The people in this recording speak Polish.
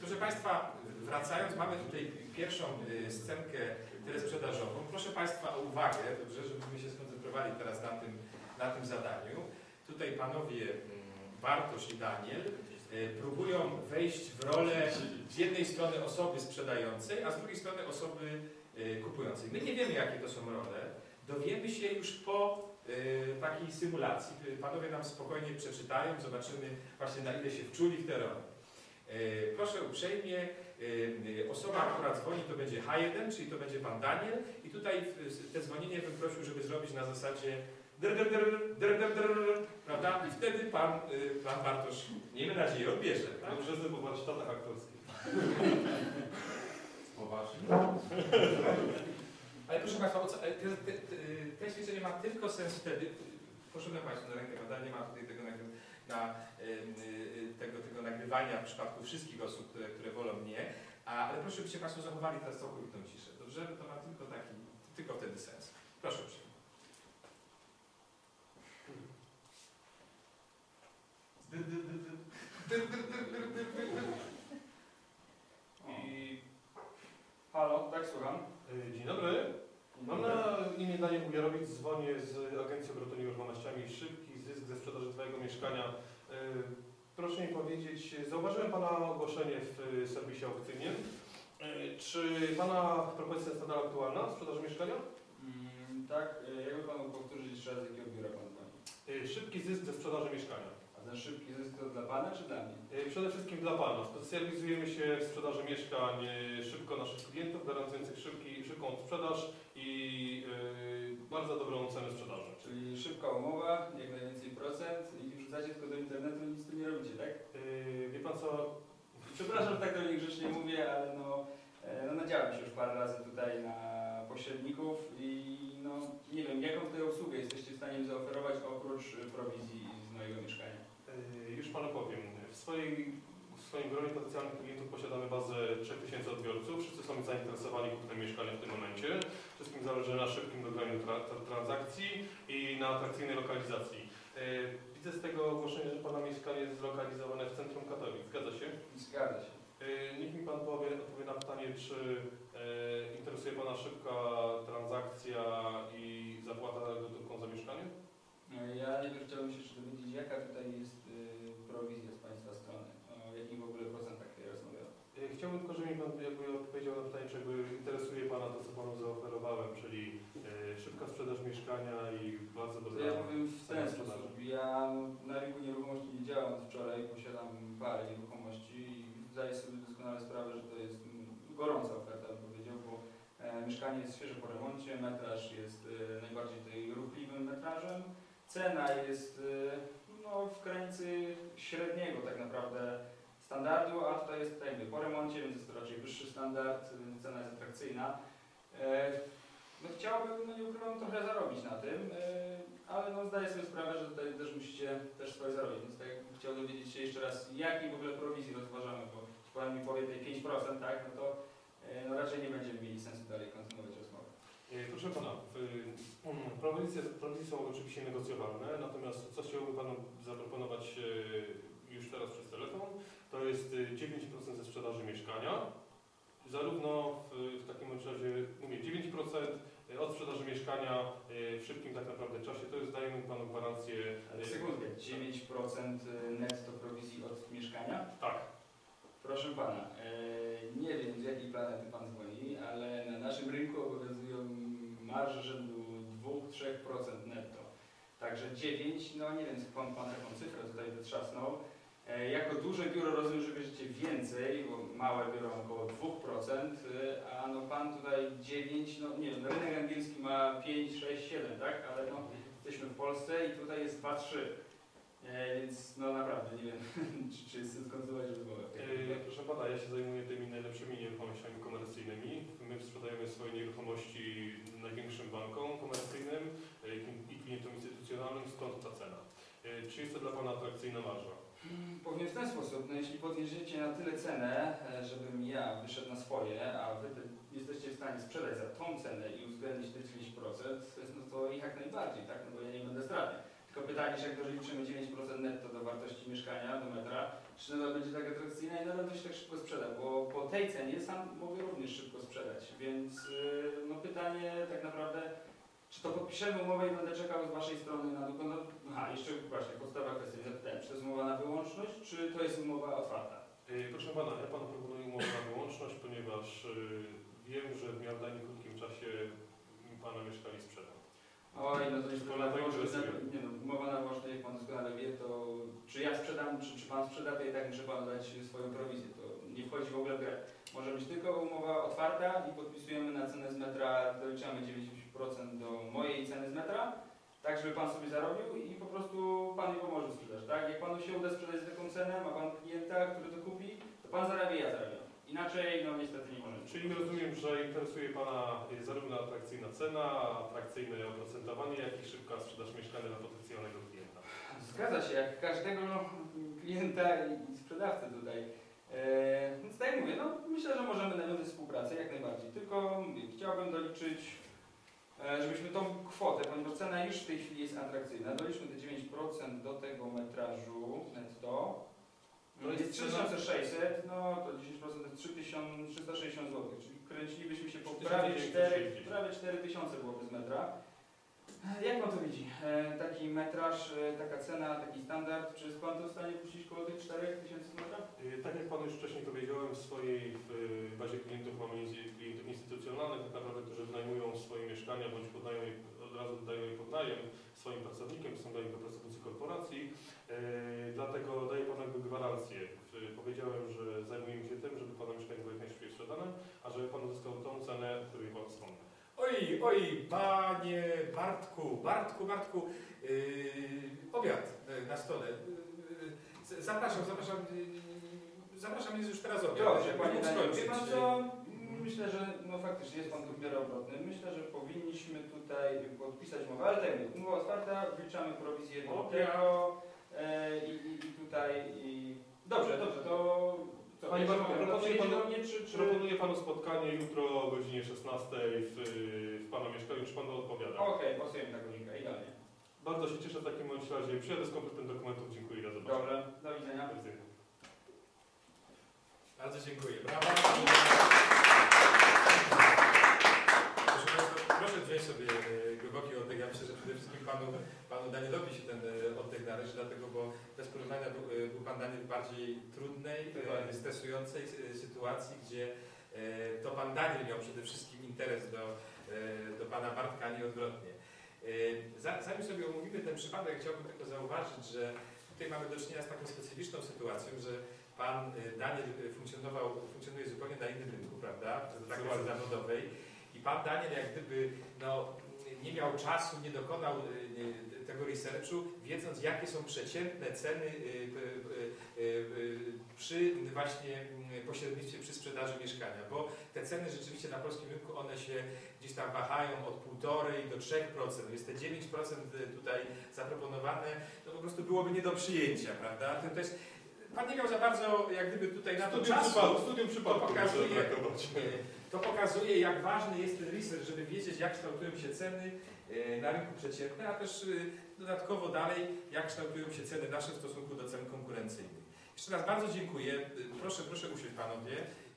Proszę Państwa, wracając, mamy tutaj pierwszą scenkę telesprzedażową. Proszę Państwa o uwagę, dobrze, żebyśmy się skoncentrowali teraz na tym zadaniu. Tutaj panowie Bartosz i Daniel próbują wejść w rolę z jednej strony osoby sprzedającej, a z drugiej strony osoby kupującej. My nie wiemy, jakie to są role. Dowiemy się już po takiej symulacji. Panowie nam spokojnie przeczytają, zobaczymy właśnie, na ile się wczuli w te role. Proszę uprzejmie, osoba, która dzwoni, to będzie H1, czyli to będzie Pan Daniel. I tutaj te dzwonienie bym prosił, żeby zrobić na zasadzie prawda? I wtedy pan Bartosz, miejmy nadzieję, odbierze. Tak? Dobrze, że po warsztatach aktorskich. Poważnie. Ale proszę Państwa, te ćwiczenie ma tylko sens wtedy. Proszę Państwa, na rękę, prawda? Nie ma tutaj tego tego nagrywania w przypadku wszystkich osób, które wolą mnie, ale proszę, byście Państwo zachowali teraz całkowitą ciszę. Dobrze? To ma tylko wtedy sens. Proszę uprzejmie. Halo, tak, słucham. Dzień dobry. Mam na imię Daniel Ujarowicz, dzwonię z Agencji Obrotu Nieruchomościami. Szybki zysk ze sprzedaży Twojego mieszkania. Proszę mi powiedzieć, zauważyłem Pana ogłoszenie w serwisie aukcyjnym. Czy Pana propozycja jest nadal aktualna, sprzedaży mieszkania? Tak, jakby Pan powtórzyć jeszcze raz, jakiego biura Pan dzwoni? Szybki zysk ze sprzedaży mieszkania. Ten szybki zysk to dla Pana czy dla mnie? Przede wszystkim dla Pana. Specjalizujemy się w sprzedaży mieszkań szybko naszych klientów, gwarantujących szybką sprzedaż i bardzo dobrą cenę sprzedaży. Czyli szybka umowa, jak najwięcej procent i wrzucacie tylko do internetu i nic z tym nie robicie, tak? Wie Pan co? Przepraszam, tak do nich grzecznie mówię, ale no nadziałem się już parę razy tutaj na pośredników i no nie wiem, jaką tutaj obsługę jesteście w stanie zaoferować oprócz prowizji z mojego mieszkania? Już Panu powiem. W swoim gronie potencjalnych klientów posiadamy bazę 3000 odbiorców. Wszyscy są zainteresowani kupnem mieszkania w tym momencie. Wszystkim zależy na szybkim dograniu transakcji i na atrakcyjnej lokalizacji. Widzę z tego ogłoszenia, że Pana mieszkanie jest zlokalizowane w centrum Katowic. Zgadza się? Zgadza się. Niech mi Pan odpowie na pytanie, czy interesuje Pana szybka transakcja i zapłata gotówką za mieszkanie? Ja nie chciałbym się jeszcze dowiedzieć, jaka tutaj jest prowizja z Państwa strony, o jakich w ogóle procentach tutaj rozmawiamy. Chciałbym tylko, żeby mi Pan odpowiedział na pytanie, czy interesuje Pana to, co Panu zaoferowałem, czyli szybka sprzedaż mieszkania i bardzo dobra. Ja powiem w ten sposób. Ja na rynku nieruchomości nie działam od wczoraj, posiadam parę nieruchomości i zdaję sobie doskonale sprawę, że to jest gorąca oferta, bym powiedział, bo mieszkanie jest świeże po remoncie, metraż jest najbardziej tutaj ruchliwym metrażem. Cena jest no, w granicy średniego tak naprawdę standardu, a tutaj jest tutaj po remoncie, więc jest to raczej wyższy standard, cena jest atrakcyjna. No, chciałbym, nie ukrywam, trochę zarobić na tym, ale no, zdaję sobie sprawę, że tutaj też musicie swoje zarobić, więc tak chciałbym dowiedzieć się jeszcze raz, jakiej w ogóle prowizji rozważamy, bo jeśli Pan mi powie tutaj 5%, tak, no to no, raczej nie będziemy mieli sensu dalej kontynuować rozmowę. Proszę Pana, prowizje są oczywiście negocjowalne, natomiast co chciałbym Panu zaproponować już teraz przez telefon, to jest 9% ze sprzedaży mieszkania. Zarówno w takim razie, mówię, 9% od sprzedaży mieszkania w szybkim tak naprawdę czasie, to jest, dajemy Panu gwarancję... Sekundkę, 9% netto prowizji od mieszkania? Tak. Proszę Pana, nie wiem, z jakiej planety Pan dzwoni, ale na naszym rynku obowiązują marże rzędu 2–3% netto. Także 9%, no nie wiem, skąd Pan taką cyfrę tutaj wytrzasnął. Jako duże biuro rozumiem, że bierzecie więcej, bo małe biuro około 2%, a no Pan tutaj 9%, no nie wiem, rynek angielski ma 5, 6, 7%, tak? Ale no, jesteśmy w Polsce i tutaj jest 2–3%. Więc no naprawdę nie wiem, czy jest skonsultować rozmowę. Proszę Pana, ja się zajmuję tymi najlepszymi nieruchomościami komercyjnymi. My sprzedajemy swoje nieruchomości największym bankom komercyjnym i klientom instytucjonalnym, stąd ta cena. Czy jest to dla Pana atrakcyjna marża? Powiem w ten sposób, no jeśli podniesiecie na tyle cenę, żebym ja wyszedł na swoje, a Wy jesteście w stanie sprzedać za tą cenę i uwzględnić te 10%, no to jak najbardziej, tak? No bo ja nie będę stratny. Tylko pytanie, że jak liczymy 9% netto do wartości mieszkania, do metra, czy nadal będzie tak atrakcyjna i nadal dość tak szybko sprzeda, bo po tej cenie sam mogę również szybko sprzedać, więc no pytanie tak naprawdę, czy to podpiszemy umowę i będę czekał z Waszej strony na długo? No, aha, jeszcze właśnie podstawa kwestii zapytałem, czy to jest umowa na wyłączność, czy to jest umowa otwarta? Proszę Pana, ja Panu proponuję umowę na wyłączność, ponieważ wiem, że w miarę krótkim czasie Pana mieszkanie sprzedam. Oj, no to jest umowa na wyłączność, jak Pan doskonale wie, to czy ja sprzedam, czy Pan sprzeda, to i tak muszę Panu dać swoją prowizję. To nie wchodzi w ogóle w grę. Może być tylko umowa otwarta i podpisujemy na cenę z metra, doliczamy 90% do mojej ceny z metra, tak żeby Pan sobie zarobił i po prostu Pan mi pomoże sprzedać, tak? Jak Panu się uda sprzedać za taką cenę, ma Pan klienta, który to kupi, to Pan zarabia, ja zarabiam. Inaczej, no niestety nie możemy. Czyli rozumiem, że interesuje Pana zarówno atrakcyjna cena, atrakcyjne oprocentowanie, jak i szybka sprzedaż mieszkania dla potencjalnego klienta. Zgadza się, jak każdego klienta i sprzedawcę tutaj. Więc tak jak mówię, no myślę, że możemy nawiązać współpracę jak najbardziej. Tylko chciałbym doliczyć, żebyśmy tą kwotę, ponieważ cena już w tej chwili jest atrakcyjna, doliczmy te 9% do tego metrażu netto. To jest 3600, no to 10% to jest 3360 zł, czyli kręcilibyśmy się po prawie 4000 byłoby z metra. Jak Pan to widzi? Taki metraż, taka cena, taki standard, czy jest Pan to w stanie puścić koło tych 4000 metrów? Tak jak Panu już wcześniej powiedziałem, w swojej bazie klientów mamy klientów instytucjonalnych, tak naprawdę, którzy wynajmują swoje mieszkania, bądź podają je, od razu dają je pod najem swoim pracownikom, są dla nich pracownicy korporacji. Dlatego daję Panu jakby gwarancję. Powiedziałem, że zajmujemy się tym, żeby Pana mieszkanie było jak najszybciej sprzedane, a żeby Pan uzyskał tą cenę, której Pan wspomniał. Oj, oj, Panie Bartku, obiad na stole. Zapraszam, jest już teraz obiad. Dobrze, Panie Daniel, Pan co? Myślę, że no faktycznie jest Pan tu w biurze obrotnym. Myślę, że powinniśmy tutaj podpisać umowę, ale tak mówię, umowa otwarta, wliczamy prowizję do tego i tutaj... I... Dobrze, to... Panie Bartku, proponuję Panu spotkanie jutro o godzinie 16 w Pana mieszkaniu, już Panu odpowiada. Okej, pasujemy na godzinkę, idealnie. Bardzo się cieszę w takim razie. Przyjadę z kompletem dokumentów, dziękuję i do zobaczenia. Dobra, do widzenia. Bardzo dziękuję, brawa. Proszę wziąć sobie głęboki oddech. Ja myślę, że przede wszystkim panu Danielowi się ten oddech należy, dlatego, bo bez porównania był Pan Daniel w bardziej trudnej, stresującej sytuacji, gdzie to Pan Daniel miał przede wszystkim interes do Pana Bartka, a nie odwrotnie. Zanim sobie omówimy ten przypadek, chciałbym tylko zauważyć, że tutaj mamy do czynienia z taką specyficzną sytuacją, że Pan Daniel funkcjonuje zupełnie na innym rynku, prawda, w branży zawodowej. I Pan Daniel jak gdyby no, nie miał czasu, nie dokonał tego researchu, wiedząc jakie są przeciętne ceny przy właśnie pośrednictwie, przy sprzedaży mieszkania. Bo te ceny rzeczywiście na polskim rynku, one się gdzieś tam wahają od 1,5 do 3%. Jest te 9% tutaj zaproponowane, to po prostu byłoby nie do przyjęcia, prawda? To jest, Pan nie miał za bardzo jak gdyby tutaj na to czasu, to pokazuje jak ważny jest ten research, żeby wiedzieć jak kształtują się ceny na rynku przeciętne, a też dodatkowo dalej jak kształtują się ceny nasze w stosunku do cen konkurencyjnych. Jeszcze raz bardzo dziękuję. Proszę usiąść Panowie.